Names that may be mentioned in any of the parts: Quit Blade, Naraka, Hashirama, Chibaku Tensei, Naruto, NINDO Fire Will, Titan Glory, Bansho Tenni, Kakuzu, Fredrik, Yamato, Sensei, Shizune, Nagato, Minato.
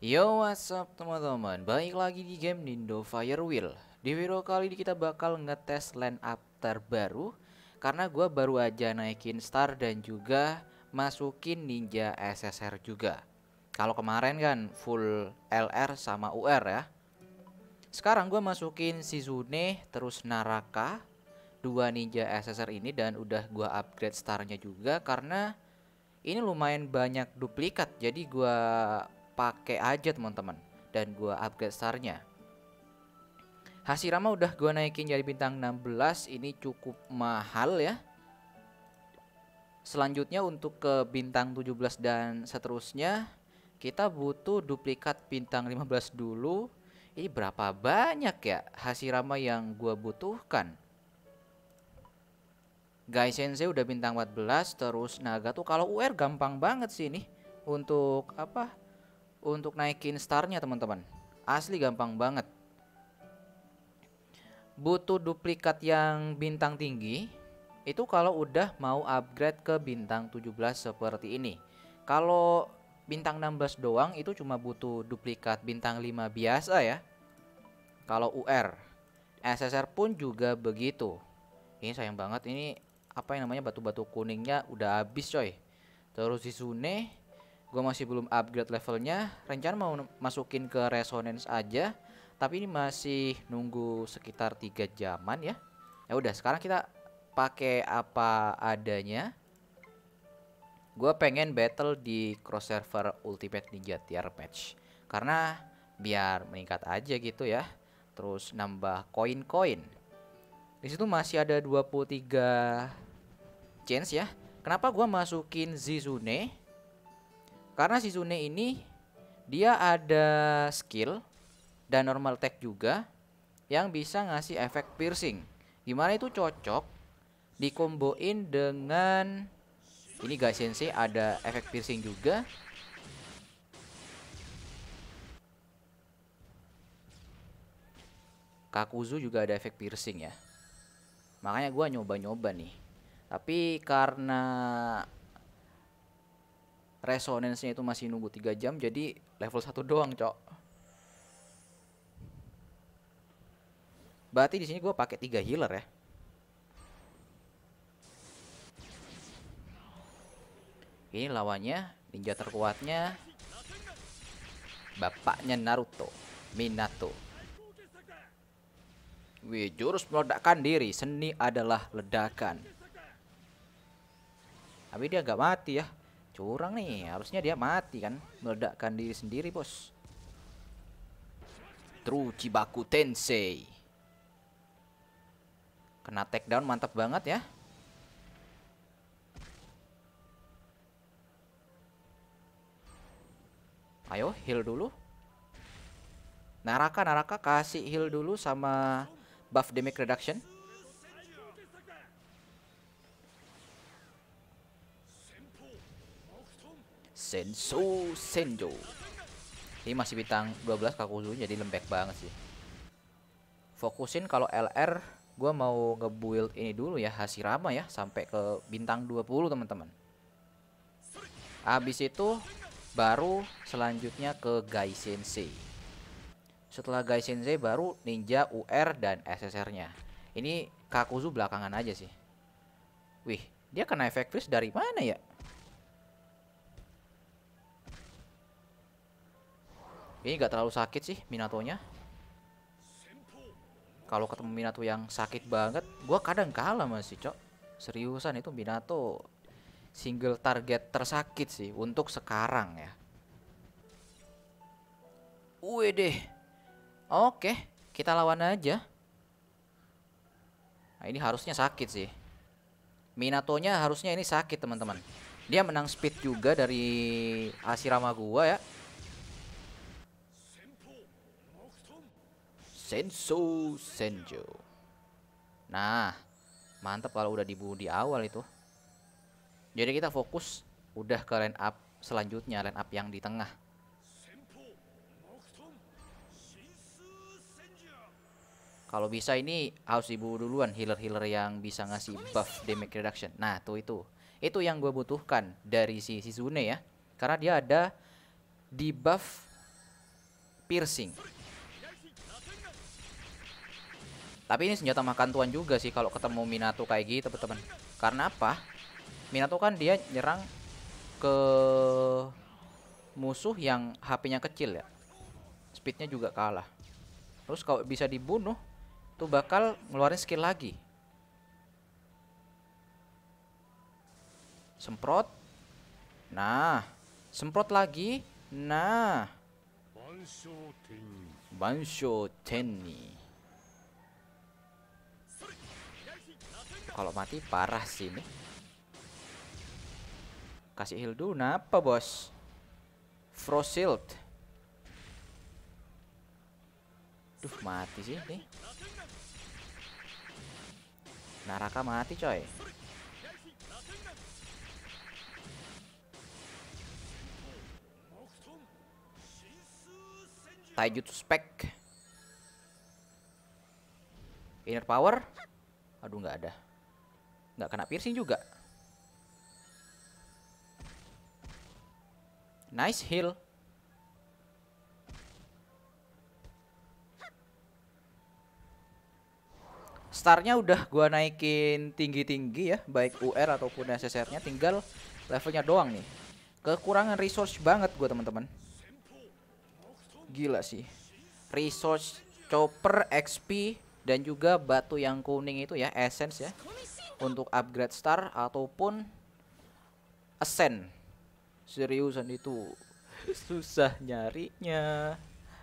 Yo, what's up teman-teman, balik lagi di game NINDO Fire Will. Di video kali ini kita bakal ngetes line up terbaru, karena gue baru aja naikin star dan juga masukin ninja SSR juga. Kalau kemarin kan full LR sama UR ya. Sekarang gue masukin Shizune terus Naraka, dua ninja SSR ini, dan udah gue upgrade starnya juga karena ini lumayan banyak duplikat. Jadi gue pakai aja teman-teman, dan gua upgrade starnya. Hashirama udah gua naikin jadi bintang 16, ini cukup mahal ya. Selanjutnya untuk ke bintang 17 dan seterusnya kita butuh duplikat bintang 15 dulu. Ini berapa banyak ya Hashirama yang gua butuhkan? Guys, Sensei udah bintang 14, terus Nagato. Kalau UR gampang banget sih ini untuk apa? Untuk naikin starnya teman-teman, asli gampang banget. Butuh duplikat yang bintang tinggi itu kalau udah mau upgrade ke bintang 17 seperti ini. Kalau bintang 16 doang itu cuma butuh duplikat bintang 5 biasa ya. Kalau UR SSR pun juga begitu. Ini sayang banget, ini apa yang namanya batu-batu kuningnya udah habis coy. Terus Shizune gue masih belum upgrade levelnya. Rencana mau masukin ke resonance aja, tapi ini masih nunggu sekitar 3 jaman ya. Ya udah, sekarang kita pakai apa adanya. Gue pengen battle di cross server Ultimate Ninja Tier Match, karena biar meningkat aja gitu ya. Terus nambah koin-koin. Di situ masih ada 23 chance ya. Kenapa gue masukin Shizune? Karena Shizune ini dia ada skill dan normal attack juga yang bisa ngasih efek piercing. Gimana itu cocok dikomboin dengan ini guys, Sensei ada efek piercing juga. Kakuzu juga ada efek piercing ya. Makanya gua nyoba-nyoba nih. Tapi karena resonansinya itu masih nunggu 3 jam, jadi level 1 doang, cok. Berarti di sini gue pakai 3 healer ya. Ini lawannya ninja terkuatnya bapaknya Naruto, Minato. Wih, jurus meledakkan diri, seni adalah ledakan. Tapi dia gak mati ya. Curang nih, harusnya dia mati kan, meledakkan diri sendiri bos. True Chibaku Tensei. Kena takedown mantap banget ya. Ayo heal dulu Naraka, kasih heal dulu sama buff damage reduction. Senjo. Ini masih bintang 12 Kakuzu, jadi lembek banget sih. Fokusin kalau LR gue mau ngebuild ini dulu ya, Hashirama ya, sampai ke bintang 20 teman-teman. Abis itu baru selanjutnya ke Gai Sensei. Setelah Gai Sensei baru ninja UR dan SSR nya Ini Kakuzu belakangan aja sih. Wih, dia kena efek freeze dari mana ya? Ini gak terlalu sakit sih Minatonya. Kalau ketemu Minato yang sakit banget, gue kadang kalah masih cok. Seriusan itu Minato single target tersakit sih untuk sekarang ya. Wih deh. Oke, kita lawan aja. Nah, ini harusnya sakit sih. Minatonya harusnya ini sakit teman-teman. Dia menang speed juga dari Hashirama gua ya. Senjo. Nah, mantap kalau udah dibunuh di awal itu. Jadi kita fokus udah ke line up selanjutnya, line up yang di tengah. Kalau bisa ini harus dibunuh duluan healer-healer yang bisa ngasih buff damage reduction. Nah, tuh itu. Itu yang gue butuhkan dari si Shizune ya. Karena dia ada debuff piercing. Tapi ini senjata makan tuan juga sih kalau ketemu Minato kayak gitu, teman-teman. Karena apa? Minato kan dia nyerang ke musuh yang HP-nya kecil ya. Speednya juga kalah. Terus kalau bisa dibunuh tuh bakal ngeluarin skill lagi. Semprot. Nah, semprot lagi. Nah. Bansho Tenni. Kalau mati parah sih ini. Kasih heal dulu. Napa bos? Frost shield. Duh mati sih nih. Naraka mati coy. Taijutsu spek. Inner power. Aduh nggak ada. Nggak kena piercing juga. Nice heal. Starnya udah gua naikin tinggi-tinggi ya, baik UR ataupun SSR-nya, tinggal levelnya doang nih. Kekurangan resource banget gua, teman-teman. Gila sih. Resource, chopper, XP, dan juga batu yang kuning itu ya, essence ya, untuk upgrade star ataupun ascend. Seriusan itu susah nyarinya,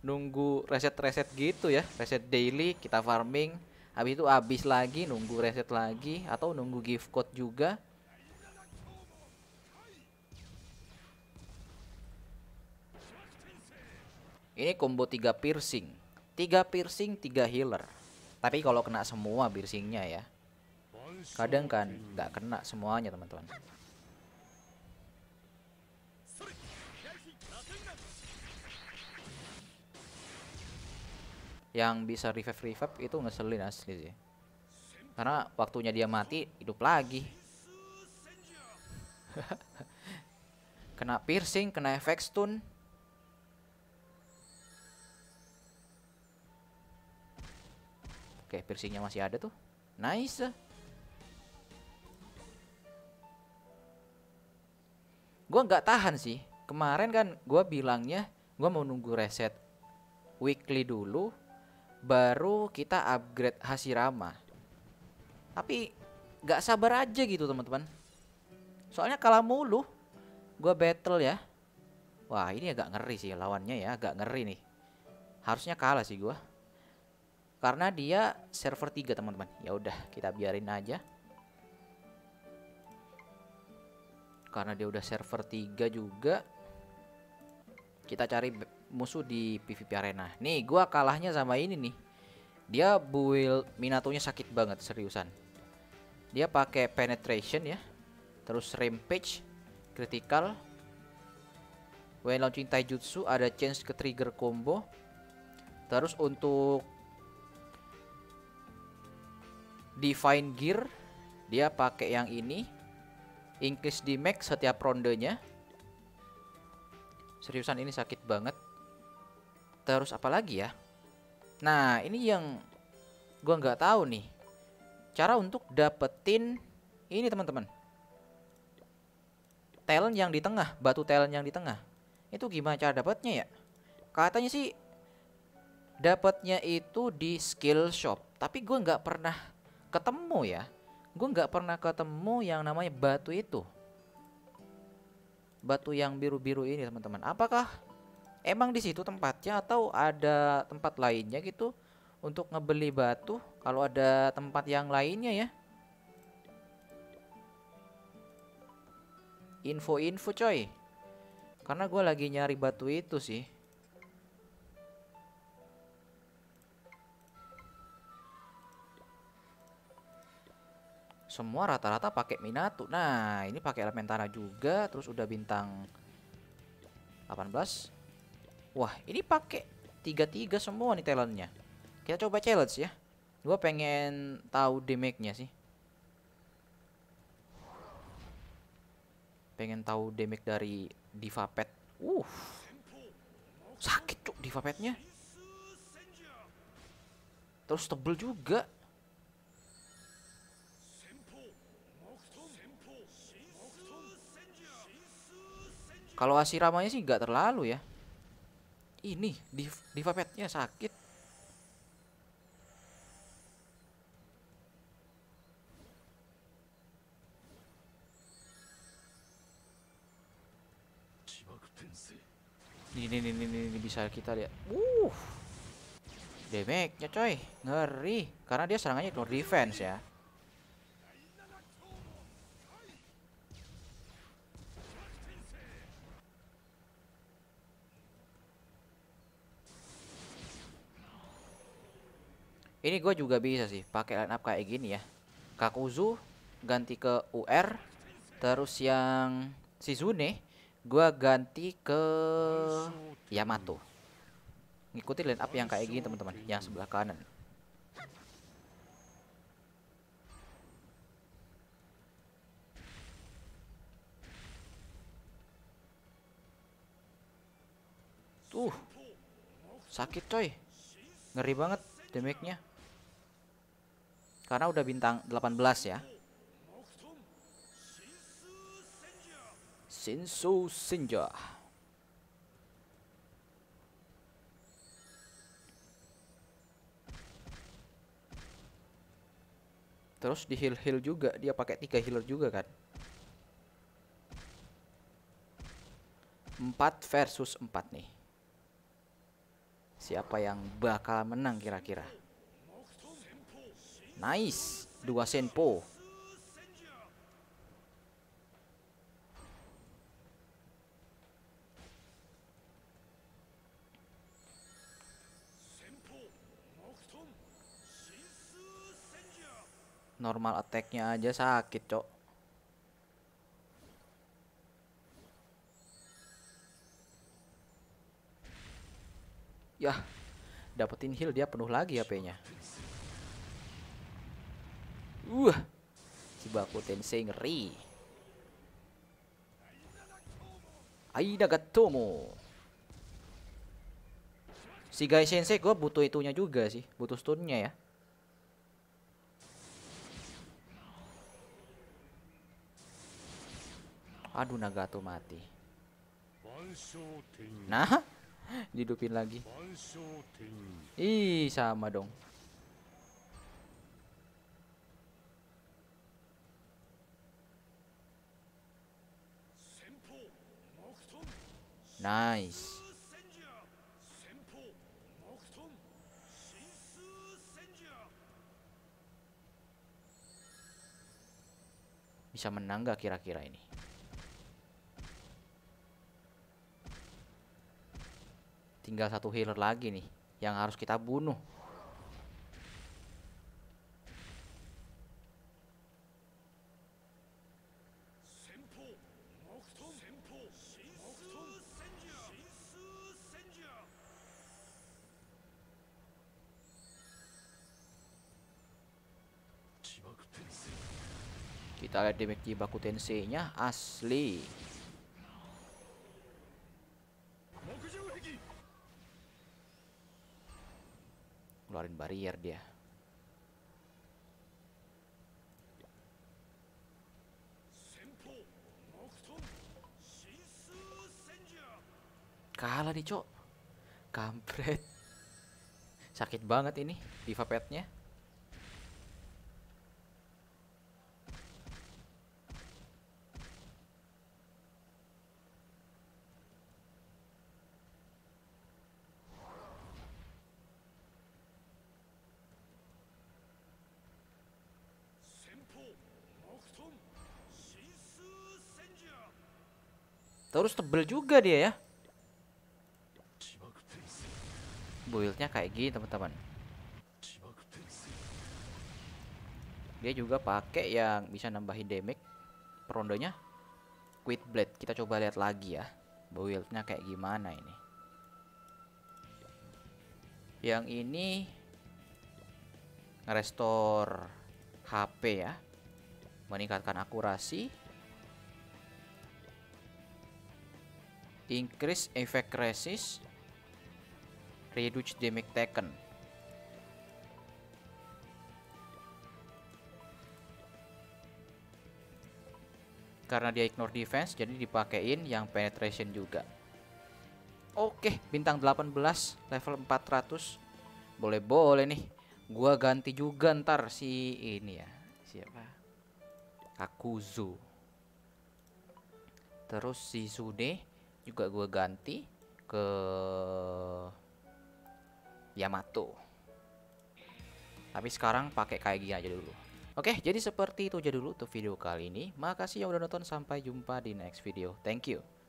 nunggu reset-reset gitu ya, reset daily kita farming, habis itu habis lagi nunggu reset lagi atau nunggu gift code juga. Ini combo 3 piercing, 3 piercing, 3 healer. Tapi kalau kena semua piercingnya ya, kadang kan nggak kena semuanya teman-teman. Yang bisa revive itu ngeselin asli sih, karena waktunya dia mati hidup lagi. Kena piercing, kena efek stun. Oke, piercingnya masih ada tuh. Nice. Gua nggak tahan sih. Kemarin kan gua bilangnya gua mau nunggu reset weekly dulu baru kita upgrade Hashirama. Tapi nggak sabar aja gitu, teman-teman. Soalnya kalah mulu. Gua battle ya. Wah, ini agak ngeri sih lawannya ya, agak ngeri nih. Harusnya kalah sih gua. Karena dia server 3, teman-teman. Ya udah, kita biarin aja. Karena dia udah server 3 juga, kita cari musuh di PvP Arena. Nih gua kalahnya sama ini nih. Dia build Minatonya sakit banget seriusan. Dia pakai penetration ya, terus rampage, critical. When launching taijutsu ada chance ke trigger combo. Terus untuk divine gear dia pakai yang ini. Increase damage setiap rondenya. Seriusan ini sakit banget. Terus apa lagi ya? Nah ini yang gua nggak tahu nih. Cara untuk dapetin ini teman-teman. Talent yang di tengah, batu talent yang di tengah. Itu gimana cara dapatnya ya? Katanya sih dapatnya itu di skill shop. Tapi gua nggak pernah ketemu ya. Gue nggak pernah ketemu yang namanya batu itu. Batu yang biru-biru ini teman-teman. Apakah emang di situ tempatnya atau ada tempat lainnya gitu untuk ngebeli batu? Kalau ada tempat yang lainnya ya. Info-info coy. Karena gue lagi nyari batu itu sih. Semua rata-rata pakai Minato. Nah, ini pakai elemen tanah juga, terus udah bintang 18. Wah, ini pakai 33 semua nih talentnya. Kita coba challenge ya. Gua pengen tahu damage-nya sih. Pengen tahu damage dari Diva Pet. Sakit cuk di vapetnya. Terus tebel juga. Kalau Hashirama-nya sih nggak terlalu ya. Ini di vapetnya sakit. Ini bisa kita lihat. Damage-nya coy, ngeri. Karena dia serangannya itu defense ya. Ini gue juga bisa sih pakai line up kayak gini ya. Kakuzu ganti ke UR, terus yang Shizune gue ganti ke Yamato. Ngikutin line up yang kayak gini teman-teman, yang sebelah kanan. Tuh, sakit coy, ngeri banget damage-nya. Karena udah bintang 18 ya. Sensei Senja. Terus di heal juga, dia pakai 3 healer juga kan. 4 versus 4 nih. Siapa yang bakal menang kira-kira? Nice, 2 senpo. Normal attack-nya aja sakit, cok. Yah, dapetin heal dia penuh lagi HP-nya. Chibaku Tensei ngeri. Ai Nagatomo. Si Gai Sensei gue butuh itunya juga sih, butuh stunnya ya. Aduh, Nagato mati. Nah, dihidupin lagi. Ih, sama dong. Nice. Bisa menang gak kira-kira ini? Tinggal 1 healer lagi nih yang harus kita bunuh. Kita lihat damage di Baku Tensei-nya asli. Keluarin barrier dia. Kalah nih cok. Kampret. Sakit banget ini di vapetnya. Terus tebel juga dia ya. Build-nya kayak gini teman-teman. Dia juga pakai yang bisa nambahin damage per rondenya. Quit Blade. Kita coba lihat lagi ya, build-nya kayak gimana ini. Yang ini ngerestore HP ya, meningkatkan akurasi. Increase effect resist, Reduce damage taken. Karena dia ignore defense, jadi dipakein yang penetration juga. Oke, bintang 18, level 400. Boleh-boleh nih. Gua ganti juga ntar si ini ya. Siapa? Kakuzu. Terus si Shizune juga gua ganti ke Yamato. Tapi sekarang pakai kayak gini aja dulu. Oke, jadi seperti itu aja dulu untuk video kali ini. Makasih yang udah nonton, sampai jumpa di next video. Thank you.